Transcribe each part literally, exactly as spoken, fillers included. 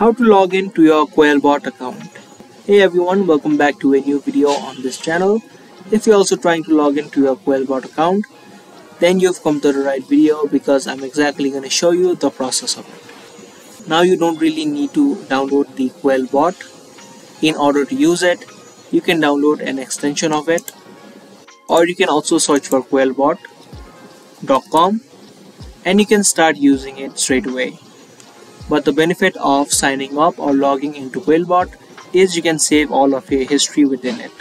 How to log in to your Quillbot account. Hey everyone, welcome back to a new video on this channel. If you're also trying to log in to your Quillbot account, then you've come to the right video because I'm exactly going to show you the process of it. Now you don't really need to download the Quillbot. In order to use it, you can download an extension of it, or you can also search for Quillbot dot com and you can start using it straight away. But the benefit of signing up or logging into Quillbot is you can save all of your history within it.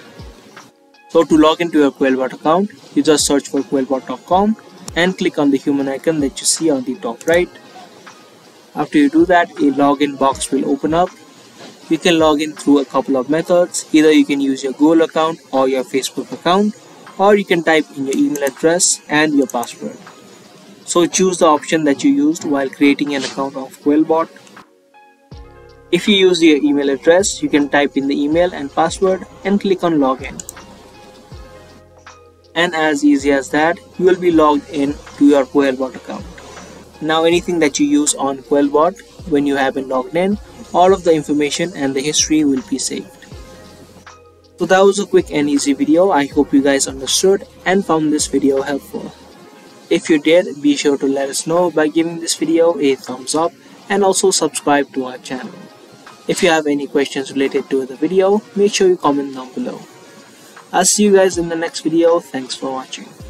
So to log into your Quillbot account, you just search for Quillbot dot com and click on the human icon that you see on the top right. After you do that, a login box will open up. You can log in through a couple of methods. Either you can use your Google account or your Facebook account, or you can type in your email address and your password. So choose the option that you used while creating an account of Quillbot. If you use your email address, you can type in the email and password and click on login. And as easy as that, you will be logged in to your Quillbot account. Now anything that you use on Quillbot when you have been logged in, all of the information and the history will be saved. So that was a quick and easy video. I hope you guys understood and found this video helpful. If you did, be sure to let us know by giving this video a thumbs up and also subscribe to our channel. If you have any questions related to the video, make sure you comment down below. I'll see you guys in the next video. Thanks for watching.